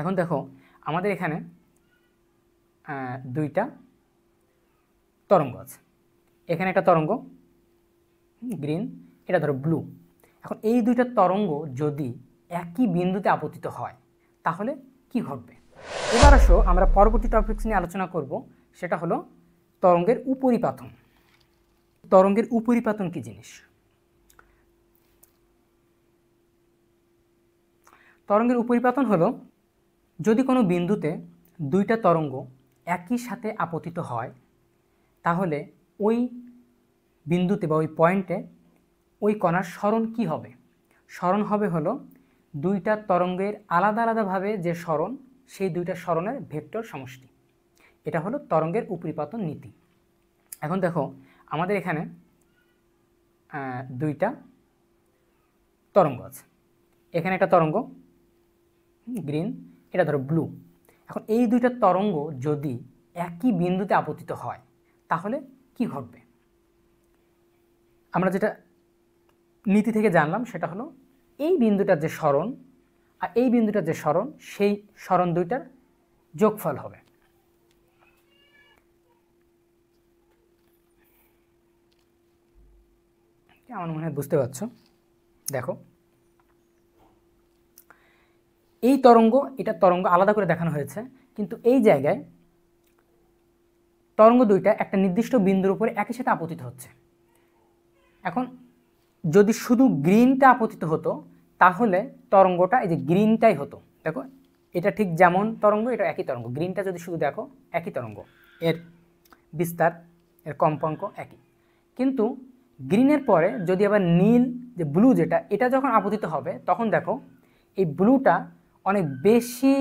এখন দেখো আমাদের এখানে দুইটা তরঙ্গ আছে, এখানে একটা তরঙ্গ গ্রিন, এটা ধরো ব্লু। এখন এই দুইটা তরঙ্গ যদি একই বিন্দুতে আপতিত হয় তাহলে কি ঘটবে? এবার আসো আমরা পরবর্তী টপিকস নিয়ে আলোচনা করব, সেটা হলো তরঙ্গের উপরিপাতন। তরঙ্গের উপরিপাতন কি জিনিস? তরঙ্গের উপরিপাতন হলো যদি কোনো বিন্দুতে দুইটা তরঙ্গ একই সাথে আপতিত হয় তাহলে ওই বিন্দুতে বা ওই পয়েন্টে ওই কণার সরণ কি হবে? সরণ হবে হলো দুইটা তরঙ্গের আলাদা আলাদাভাবে যে সরণ, সেই দুইটা সরণের ভেক্টর সমষ্টি। এটা হলো তরঙ্গের উপরিপাতন নীতি। এখন দেখো আমাদের এখানে দুইটা তরঙ্গ আছে, এখানে একটা তরঙ্গ গ্রিন, এটা ধরো ব্লু। এখন এই দুইটা তরঙ্গ যদি একই বিন্দুতে আপতিত হয় তাহলে কি ঘটবে? আমরা যেটা নীতি থেকে জানলাম সেটা হলো এই বিন্দুটার যে সরণ আর এই বিন্দুটার যে সরণ, সেই সরণ দুইটার যোগফল হবে। আমার মনে হয় বুঝতে পারছো। দেখো এই তরঙ্গ, এটা তরঙ্গ আলাদা করে দেখানো হয়েছে, কিন্তু এই জায়গায় তরঙ্গ দুইটা একটা নির্দিষ্ট বিন্দুর উপরে একই সাথে আপতিত হচ্ছে। এখন যদি শুধু গ্রিনটা আপতিত হতো তাহলে তরঙ্গটা এই যে গ্রিনটাই হতো। দেখো এটা ঠিক যেমন তরঙ্গ, এটা একই তরঙ্গ। গ্রিনটা যদি শুধু দেখো একই তরঙ্গ, এর বিস্তার, এর কম্পাঙ্ক একই। কিন্তু গ্রিনের পরে যদি আবার নীল, যে ব্লু, যেটা এটা যখন আপতিত হবে তখন দেখো এই ব্লুটা অনেক বেশি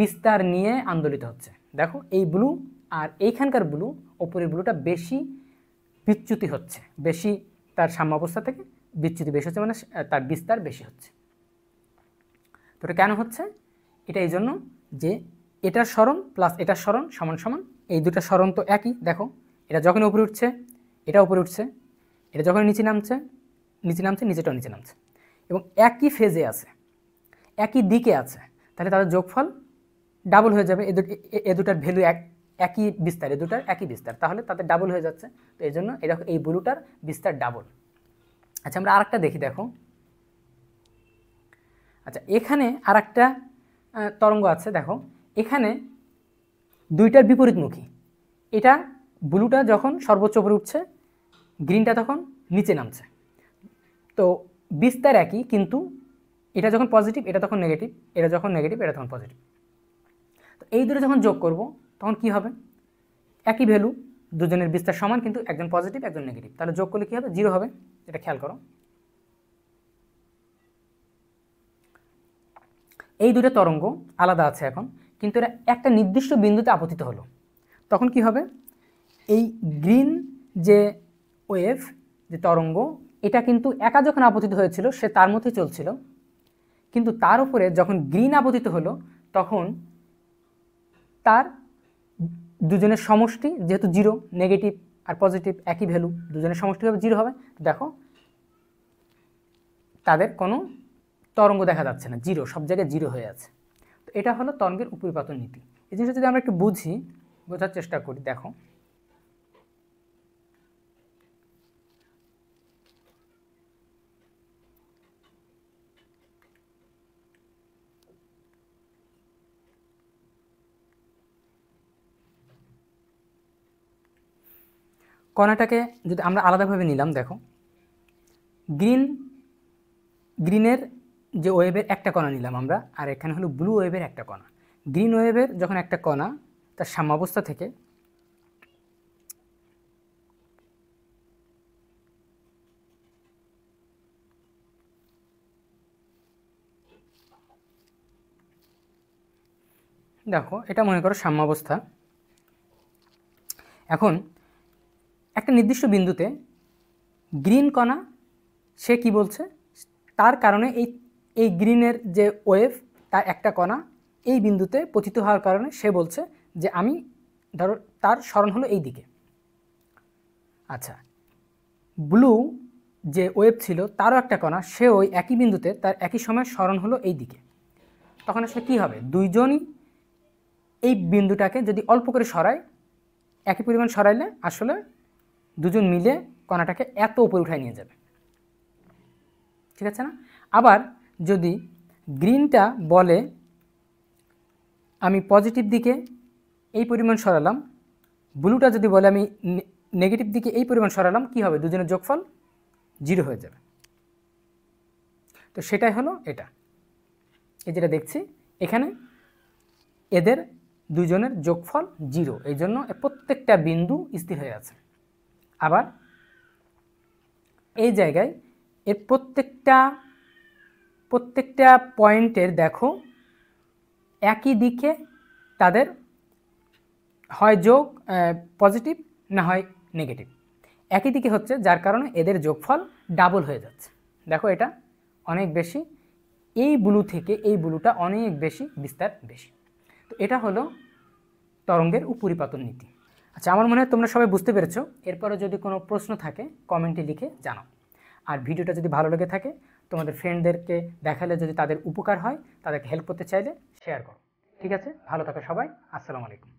বিস্তার নিয়ে আন্দোলিত হচ্ছে। দেখো এই ব্লু আর এইখানকার ব্লু, ওপরের ব্লুটা বেশি বিচ্যুতি হচ্ছে, বেশি তার সাম্যাবস্থা থেকে বিচ্যুতি বেশি হচ্ছে, মানে তার বিস্তার বেশি হচ্ছে। তো এটা কেন হচ্ছে? এটা এই জন্য যে এটার সরণ প্লাস এটার সরণ সমান সমান, এই দুটো সরণ তো একই। দেখো এটা যখন উপরে উঠছে এটা উপরে উঠছে, এটা যখন নিচে নামছে নিচে নামছে, নিচেটাও নিচে নামছে, এবং একই ফেজে আছে, একই দিকে আছে, তাহলে তাদের যোগফল ডাবল হয়ে যাবে। এ দুটার ভ্যালু একই বিস্তার, এ দুটার একই বিস্তার, তাহলে তাদের ডাবল হয়ে যাচ্ছে। তো এই জন্য এরকম এই ব্লুটার বিস্তার ডাবল। আচ্ছা আমরা আরেকটা দেখি। দেখো আচ্ছা এখানে আরেকটা তরঙ্গ আছে। দেখো এখানে দুইটার বিপরীতমুখী, এটা ব্লুটা যখন সর্বোচ্চ উপরে উঠছে গ্রিনটা তখন নিচে নামছে। তো বিস্তার একই, কিন্তু এটা যখন পজিটিভ এটা তখন নেগেটিভ, এটা যখন নেগেটিভ এটা তখন পজিটিভ। তো এই দুটো যখন যোগ করব তখন কি হবে? একই ভ্যালু, দুজনের বিস্তার সমান, কিন্তু একজন পজিটিভ একজন নেগেটিভ, তাহলে যোগ করলে কী হবে? জিরো হবে। এটা খেয়াল করো, এই দুটো তরঙ্গ আলাদা আছে এখন, কিন্তু এটা একটা নির্দিষ্ট বিন্দুতে আপতিত হলো, তখন কি হবে? এই গ্রিন যে ওয়েভ, যে তরঙ্গ, এটা কিন্তু একা যখন আপতিত হয়েছিল সে তার মধ্যেই চলছিল, কিন্তু তার উপরে যখন গ্রিন আপতিত হলো তখন তার দুজনের সমষ্টি, যেহেতু জিরো, নেগেটিভ আর পজিটিভ একই ভ্যালু, দুজনের সমষ্টি হবে জিরো হবে। দেখো তাদের কোনো তরঙ্গ দেখা যাচ্ছে না, জিরো, সব জায়গায় জিরো হয়ে আছে। তো এটা হলো তরঙ্গের উপরিপাতন নীতি। এই জিনিসটা যদি আমরা একটু বোঝার চেষ্টা করি। দেখো কণাটাকে যদি আমরা আলাদাভাবে নিলাম, দেখো গ্রিনের যে ওয়েভের একটা কণা নিলাম আমরা, আর এখানে হলো ব্লু ওয়েভের একটা কণা। গ্রিন ওয়েভের যখন একটা কণা তার সাম্যাবস্থা থেকে দেখো এটা মনে করো সাম্যাবস্থা, এখন একটা নির্দিষ্ট বিন্দুতে গ্রিন কণা সে কি বলছে, তার কারণে এই গ্রিনের যে ওয়েভ তার একটা কণা এই বিন্দুতে পতিত হওয়ার কারণে সে বলছে যে আমি ধরো তার সরণ হলো এই দিকে। আচ্ছা ব্লু যে ওয়েভ ছিল তারও একটা কণা, সে ওই একই বিন্দুতে তার একই সময় সরণ হলো এই দিকে। তখন আসলে কি হবে, দুইজনই এই বিন্দুটাকে যদি অল্প করে সরায়, একই পরিমাণ সরাইলে আসলে দুজন মিলে কণাটাকে এত উপরে উঠায় নিয়ে যাবে, ঠিক আছে না। আবার যদি গ্রিনটা বলে আমি পজিটিভ দিকে এই পরিমাণ সরালাম, ব্লুটা যদি বলে আমি নেগেটিভ দিকে এই পরিমাণ সরালাম, কি হবে, দুজনের যোগফল জিরো হয়ে যাবে। তো সেটাই হলো এটা, এই যেটা দেখছি এখানে এদের দুজনের যোগফল জিরো, এই জন্য প্রত্যেকটা বিন্দু স্থির হয়ে আছে। আবার এই জায়গায় এর প্রত্যেকটা পয়েন্টের দেখো একই দিকে তাদের হয় যোগ পজিটিভ না হয় নেগেটিভ, একই দিকে হচ্ছে, যার কারণে এদের যোগফল ডাবল হয়ে যাচ্ছে। দেখো এটা অনেক বেশি, এই ব্লু থেকে এই ব্লুটা অনেক বেশি বিস্তার বেশি। তো এটা হলো তরঙ্গের উপরিপাতন নীতি। আচ্ছা, আমার মনে হয় তোমরা সবাই বুঝতে পেরেছো। এরপরও যদি কোনো প্রশ্ন থাকে কমেন্টে লিখে জানাও। আর ভিডিওটা যদি ভালো লেগে থাকে তোমাদের ফ্রেন্ডদেরকে দেখালে যদি তাদের উপকার হয়, তাদেরকে হেল্প করতে চাইলে শেয়ার করো। ঠিক আছে, ভালো থাকো সবাই, আসসালামু আলাইকুম।